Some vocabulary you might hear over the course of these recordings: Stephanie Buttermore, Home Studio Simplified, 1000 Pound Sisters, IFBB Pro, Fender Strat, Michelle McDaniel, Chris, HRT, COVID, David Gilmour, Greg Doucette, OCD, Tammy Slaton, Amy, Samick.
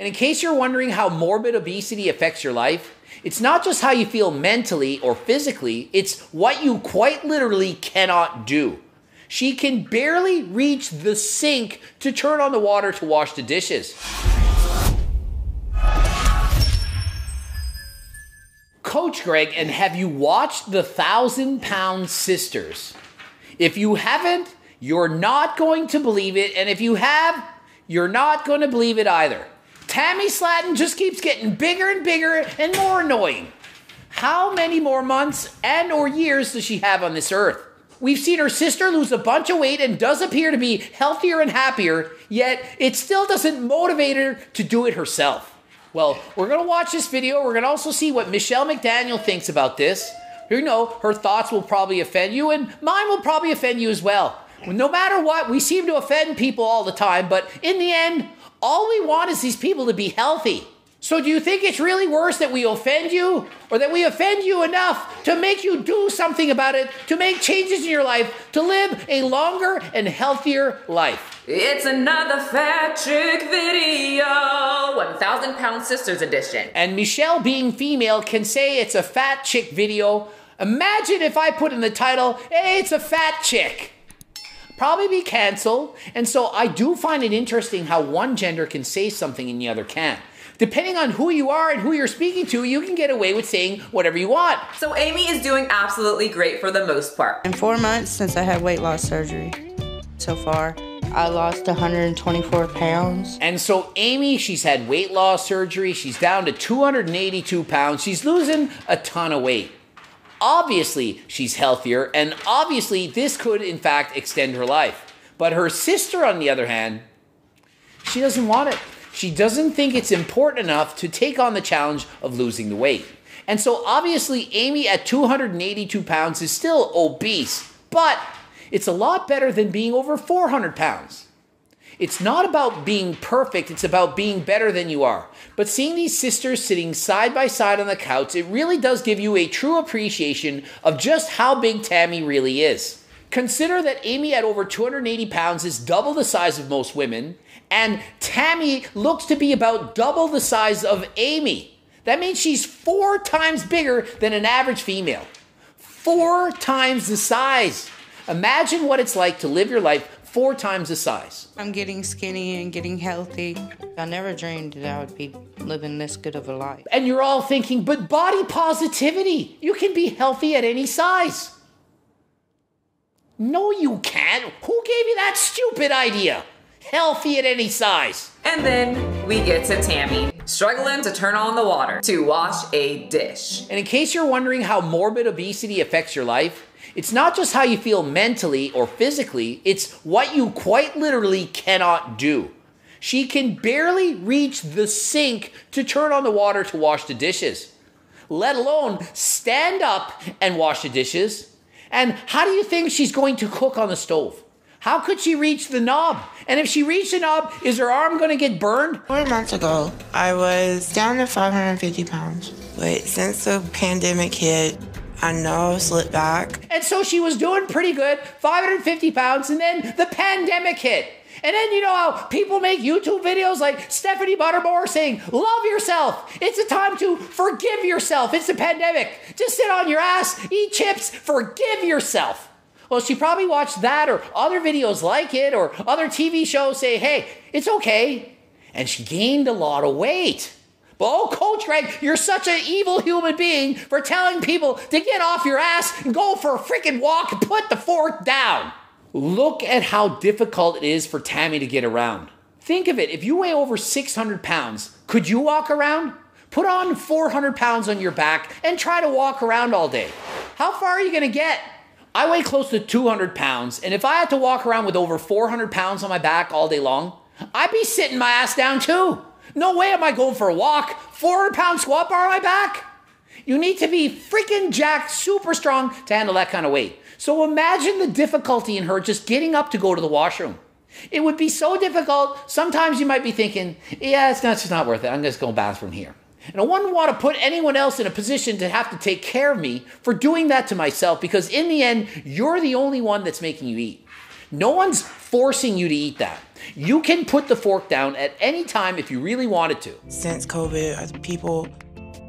And in case you're wondering how morbid obesity affects your life, it's not just how you feel mentally or physically, it's what you quite literally cannot do. She can barely reach the sink to turn on the water to wash the dishes. Coach Greg, and have you watched the 1000 Pound Sisters? If you haven't, you're not going to believe it, and if you have, you're not going to believe it either. Tammy Slaton just keeps getting bigger and bigger and more annoying. How many more months and or years does she have on this earth? We've seen her sister lose a bunch of weight and does appear to be healthier and happier, yet it still doesn't motivate her to do it herself. Well, we're going to watch this video. We're going to also see what Michelle McDaniel thinks about this. You know, her thoughts will probably offend you, and mine will probably offend you as well. No matter what, we seem to offend people all the time, but in the end, all we want is these people to be healthy. So do you think it's really worse that we offend you, or that we offend you enough to make you do something about it, to make changes in your life, to live a longer and healthier life? It's another fat chick video, 1000 Pound Sisters edition. And Michelle, being female, can say it's a fat chick video. Imagine if I put in the title, hey, it's a fat chick. Probably be canceled. And so I do find it interesting how one gender can say something and the other can't. Depending on who you are and who you're speaking to, you can get away with saying whatever you want. So Amy is doing absolutely great for the most part. In 4 months since I had weight loss surgery, so far, I lost 124 pounds. And so Amy, she's had weight loss surgery. She's down to 282 pounds. She's losing a ton of weight. Obviously, she's healthier, and obviously, this could, in fact, extend her life. But her sister, on the other hand, she doesn't want it. She doesn't think it's important enough to take on the challenge of losing the weight. And so obviously Amy at 282 pounds is still obese, but it's a lot better than being over 400 pounds. It's not about being perfect, it's about being better than you are. But seeing these sisters sitting side by side on the couch, it really does give you a true appreciation of just how big Tammy really is. Consider that Amy at over 280 pounds is double the size of most women, and Tammy looks to be about double the size of Amy. That means she's 4 times bigger than an average female. 4 times the size. Imagine what it's like to live your life 4 times the size. I'm getting skinny and getting healthy. I never dreamed that I would be living this good of a life. And you're all thinking, but body positivity. You can be healthy at any size. No, you can't. Who gave you that stupid idea? Healthy at any size. And then we get to Tammy, struggling to turn on the water to wash a dish. And in case you're wondering how morbid obesity affects your life, it's not just how you feel mentally or physically, it's what you quite literally cannot do. She can barely reach the sink to turn on the water to wash the dishes, let alone stand up and wash the dishes. And how do you think she's going to cook on the stove? How could she reach the knob? And if she reached the knob, is her arm gonna get burned? 4 months ago, I was down to 550 pounds. But since the pandemic hit, I know I slipped back. And so she was doing pretty good, 550 pounds, and then the pandemic hit. And then you know how people make YouTube videos like Stephanie Buttermore saying, love yourself. It's a time to forgive yourself. It's the pandemic. Just sit on your ass, eat chips, forgive yourself. Well, she probably watched that or other videos like it or other TV shows say, hey, it's okay. And she gained a lot of weight. But oh, Coach Greg, you're such an evil human being for telling people to get off your ass and go for a freaking walk and put the fork down. Look at how difficult it is for Tammy to get around. Think of it. If you weigh over 600 pounds, could you walk around? Put on 400 pounds on your back and try to walk around all day. How far are you going to get? I weigh close to 200 pounds, and if I had to walk around with over 400 pounds on my back all day long, I'd be sitting my ass down too. No way am I going for a walk. 400 pound squat bar on my back? You need to be freaking jacked, super strong to handle that kind of weight. So imagine the difficulty in her just getting up to go to the washroom. It would be so difficult, sometimes you might be thinking, yeah, it's just not worth it. I'm just going to bathroom here. And I wouldn't want to put anyone else in a position to have to take care of me for doing that to myself, because in the end, you're the only one that's making you eat. No one's forcing you to eat that. You can put the fork down at any time if you really wanted to. Since COVID, people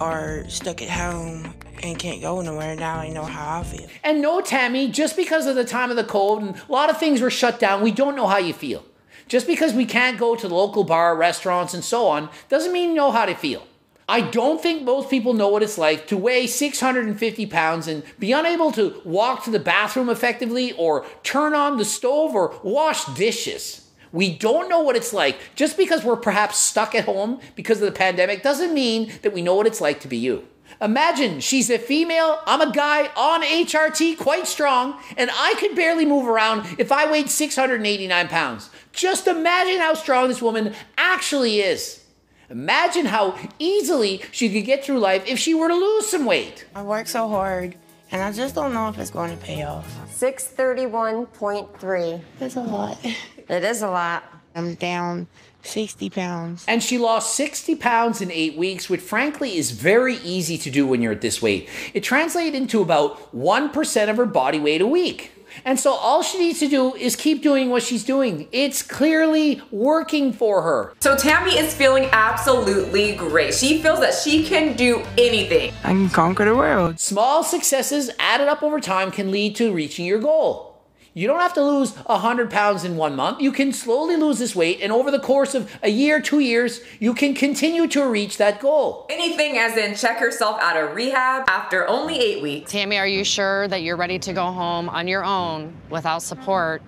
are stuck at home and can't go nowhere. Now I know how I feel. And no, Tammy, just because of the time of the cold and a lot of things were shut down, we don't know how you feel. Just because we can't go to the local bar, restaurants, and so on, doesn't mean you know how to feel. I don't think most people know what it's like to weigh 650 pounds and be unable to walk to the bathroom effectively or turn on the stove or wash dishes. We don't know what it's like. Just because we're perhaps stuck at home because of the pandemic doesn't mean that we know what it's like to be you. Imagine she's a female, I'm a guy on HRT, quite strong, and I could barely move around if I weighed 689 pounds. Just imagine how strong this woman actually is. Imagine how easily she could get through life if she were to lose some weight. I work so hard, and I just don't know if it's going to pay off. 631.3. That's a lot. It is a lot. I'm down 60 pounds. And she lost 60 pounds in 8 weeks, which frankly is very easy to do when you're at this weight. It translated into about 1% of her body weight a week. And so all she needs to do is keep doing what she's doing. It's clearly working for her. So Tammy is feeling absolutely great. She feels that she can do anything. I can conquer the world. Small successes added up over time can lead to reaching your goal. You don't have to lose 100 pounds in 1 month. You can slowly lose this weight, and over the course of a year, 2 years, you can continue to reach that goal. Anything as in check herself out of rehab after only 8 weeks. Tammy, are you sure that you're ready to go home on your own without support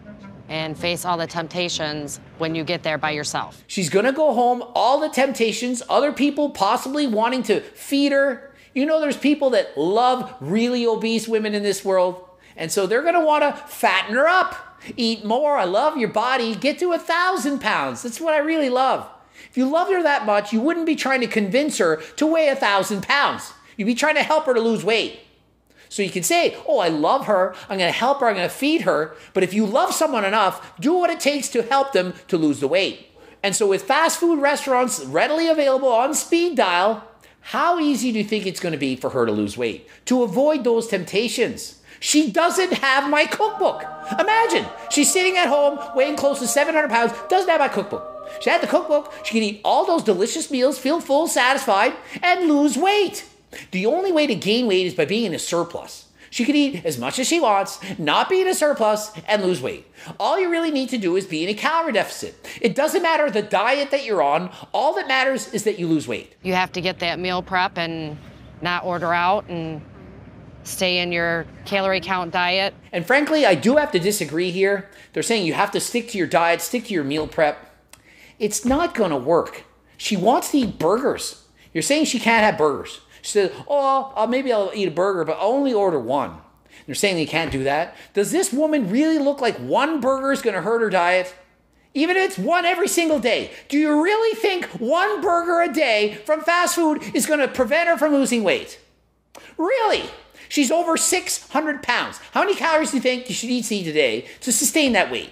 and face all the temptations when you get there by yourself? She's gonna go home, all the temptations, other people possibly wanting to feed her. You know, there's people that love really obese women in this world. And so they're gonna wanna fatten her up, eat more, I love your body, get to 1,000 pounds. That's what I really love. If you loved her that much, you wouldn't be trying to convince her to weigh 1,000 pounds. You'd be trying to help her to lose weight. So you can say, oh, I love her, I'm gonna help her, I'm gonna feed her. But if you love someone enough, do what it takes to help them to lose the weight. And so with fast food restaurants readily available on speed dial, how easy do you think it's gonna be for her to lose weight? To avoid those temptations. She doesn't have my cookbook. Imagine, she's sitting at home weighing close to 700 pounds, doesn't have my cookbook. She had the cookbook, she could eat all those delicious meals, feel full, satisfied, and lose weight. The only way to gain weight is by being in a surplus. She could eat as much as she wants, not be in a surplus, and lose weight. All you really need to do is be in a calorie deficit. It doesn't matter the diet that you're on, all that matters is that you lose weight. You have to get that meal prep and not order out and stay in your calorie count diet. And frankly, I do have to disagree here. They're saying you have to stick to your diet, stick to your meal prep. It's not gonna work. She wants to eat burgers. You're saying she can't have burgers. She says, oh, maybe I'll eat a burger, but only order one. They're saying you can't do that. Does this woman really look like one burger is gonna hurt her diet? Even if it's one every single day, do you really think one burger a day from fast food is gonna prevent her from losing weight? Really? She's over 600 pounds. How many calories do you think you should eat today to sustain that weight?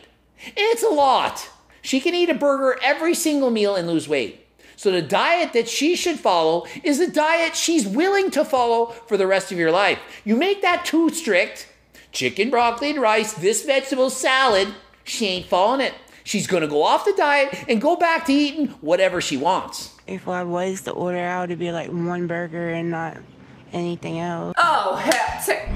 It's a lot. She can eat a burger every single meal and lose weight. So the diet that she should follow is the diet she's willing to follow for the rest of your life. You make that too strict, chicken, broccoli, and rice, this vegetable salad, she ain't following it. She's gonna go off the diet and go back to eating whatever she wants. If I was to order out, it'd be like one burger and not anything else. Oh, heck.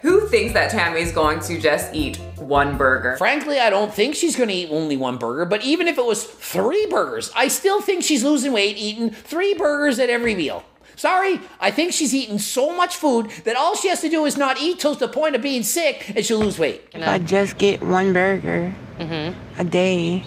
Who thinks that Tammy's going to just eat one burger? Frankly, I don't think she's gonna eat only one burger, but even if it was 3 burgers, I still think she's losing weight eating 3 burgers at every meal. Sorry, I think she's eating so much food that all she has to do is not eat till the point of being sick and she'll lose weight. If I just get one burger a day.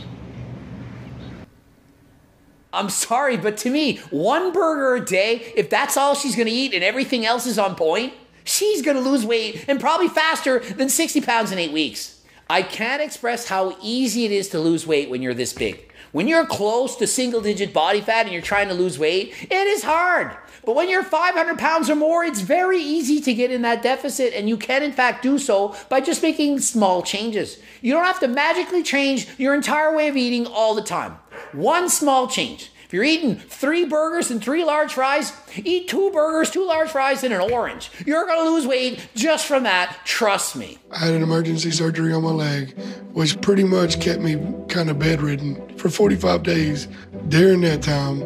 I'm sorry, but to me, one burger a day, if that's all she's gonna eat and everything else is on point, she's gonna lose weight and probably faster than 60 pounds in 8 weeks. I can't express how easy it is to lose weight when you're this big. When you're close to single-digit body fat and you're trying to lose weight, it is hard. But when you're 500 pounds or more, it's very easy to get in that deficit, and you can, in fact, do so by just making small changes. You don't have to magically change your entire way of eating all the time. One small change. If you're eating 3 burgers and 3 large fries, eat 2 burgers, 2 large fries, and an orange. You're going to lose weight just from that. Trust me. I had an emergency surgery on my leg, which pretty much kept me kind of bedridden for 45 days. During that time,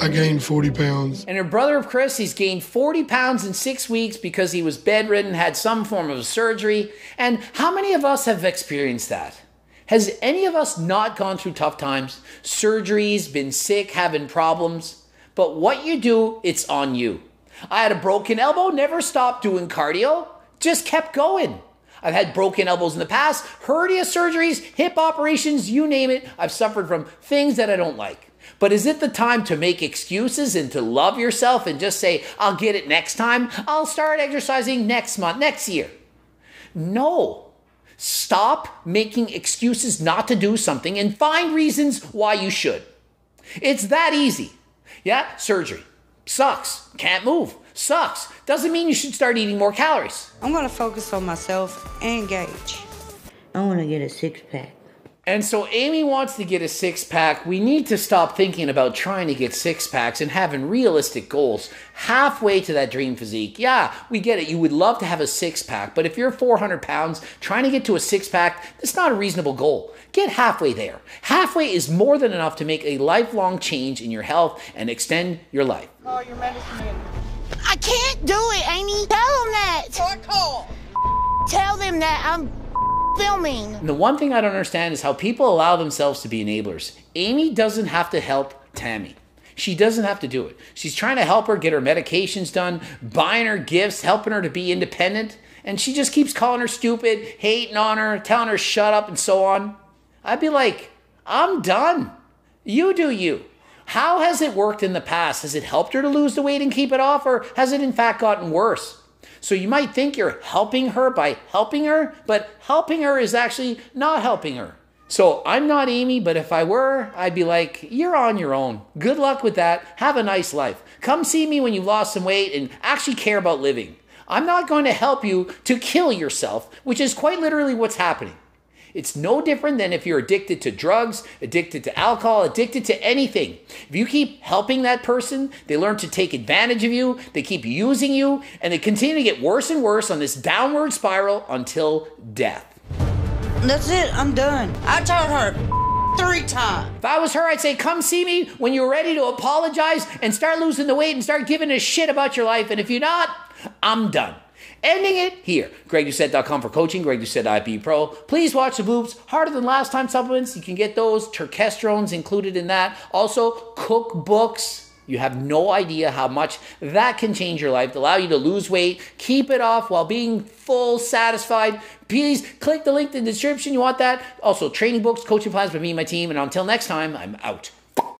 I gained 40 pounds. And her brother, Chris, he's gained 40 pounds in 6 weeks because he was bedridden, had some form of surgery. And how many of us have experienced that? Has any of us not gone through tough times, surgeries, been sick, having problems? But what you do, it's on you. I had a broken elbow, never stopped doing cardio, just kept going. I've had broken elbows in the past, hernia surgeries, hip operations, you name it. I've suffered from things that I don't like. But is it the time to make excuses and to love yourself and just say, I'll get it next time. I'll start exercising next month, next year. No. Stop making excuses not to do something and find reasons why you should. It's that easy. Yeah, surgery. Sucks. Can't move. Sucks. Doesn't mean you should start eating more calories. I'm going to focus on myself and gauge. I want to get a six-pack. And so Amy wants to get a six-pack. We need to stop thinking about trying to get six-packs and having realistic goals halfway to that dream physique. Yeah, we get it. You would love to have a six-pack, but if you're 400 pounds trying to get to a six-pack, that's not a reasonable goal. Get halfway there. Halfway is more than enough to make a lifelong change in your health and extend your life. Call your medicine in. I can't do it, Amy. Tell them that. Or call. Tell them that I'm filming. And the one thing I don't understand is how people allow themselves to be enablers. Amy doesn't have to help Tammy. She doesn't have to do it. She's trying to help her get her medications done, buying her gifts, helping her to be independent. And she just keeps calling her stupid, hating on her, telling her shut up and so on. I'd be like, I'm done. You do you. How has it worked in the past? Has it helped her to lose the weight and keep it off, or has it in fact gotten worse? So you might think you're helping her by helping her, but helping her is actually not helping her. So I'm not Amy, but if I were, I'd be like, you're on your own. Good luck with that. Have a nice life. Come see me when you've lost some weight and actually care about living. I'm not going to help you to kill yourself, which is quite literally what's happening. It's no different than if you're addicted to drugs, addicted to alcohol, addicted to anything. If you keep helping that person, they learn to take advantage of you, they keep using you, and they continue to get worse and worse on this downward spiral until death. That's it, I'm done. I told her 3 times. If I was her, I'd say, come see me when you're ready to apologize and start losing the weight and start giving a shit about your life. And if you're not, I'm done. Ending it here. GregDoucette.com for coaching. Greg Doucette, IFBB Pro. Please watch the boobs. Harder than last time supplements. You can get those. Turkestrone's included in that. Also, cookbooks. You have no idea how much that can change your life, allow you to lose weight, keep it off while being full, satisfied. Please click the link in the description. You want that. Also, training books, coaching plans by me and my team. And until next time, I'm out.